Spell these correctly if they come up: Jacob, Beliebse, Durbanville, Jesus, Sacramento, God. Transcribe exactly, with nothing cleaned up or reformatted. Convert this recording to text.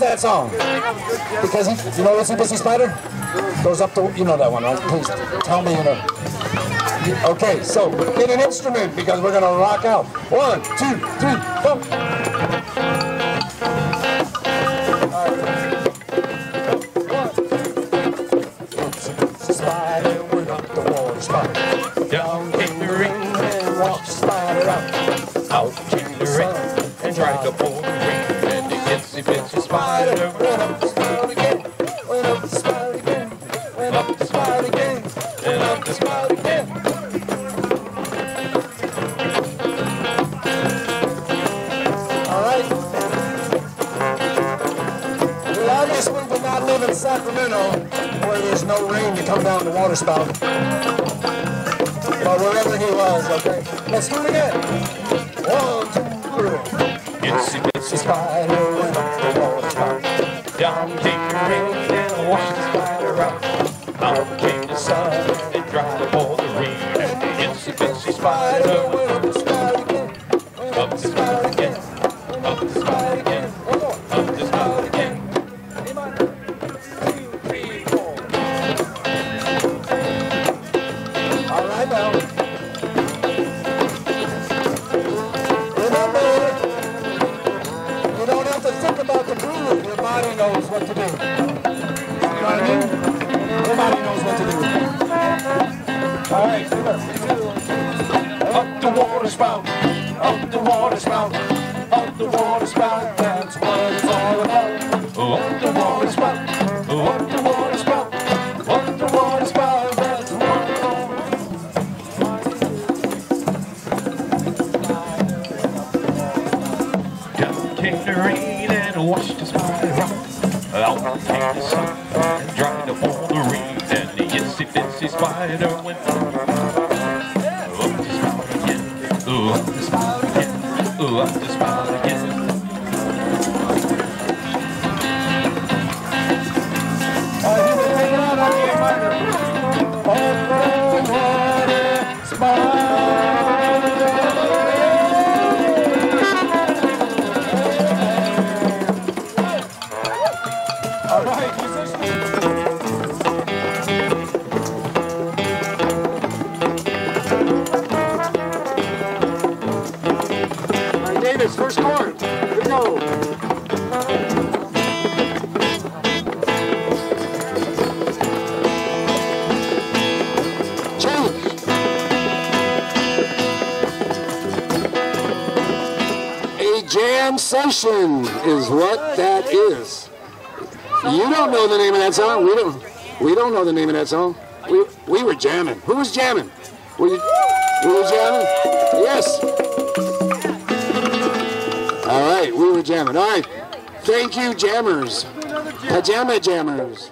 That song, because he, you know what's a pussy spider? Goes up to, you know that one, right? Please tell me you know. Okay, so get an instrument because we're gonna rock out. One, two, three, go. Oops, spider went up the water, spider. Down came the ring and walked the spider out. Out came the ring and tried to pull the ring. It's a spider, went up the spider again, went up the spider again, went up the spider again, went up the spider again. All right. Well, obviously we did not live in Sacramento, where there's no rain to come down the water spout. But wherever he was, okay. Let's do it again. One, two, three. Itsy bitsy spider went up the water spout. Down came the rain and washed the spider out. Out came the sun and dried up all the rain. And the itsy bitsy spider went up the spout again. Up the spout again. Up the spout again. Up the spout again. One, two, three, four. All right now. Knows what to do. You know what I mean? Nobody knows what to do. All right, up the water spout, up the water spout, up the water spout. That's what it's all about. Up the water spout, up the water spout, up the water spout. That's what it's all about. Down came the rain and washed the spider out. Out came the sun and dried up all the rain, and the itsy bitsy spider went up. Up the spout again, up the spout again, up the spout again. All First chord. Here we go. Change. A jam session is what that is. You don't know the name of that song. We don't. We don't know the name of that song. We we were jamming. Who was jamming? Were you, were you jamming? Yes. All right, we were jamming. All right, thank you, jammers. Pajama jammers.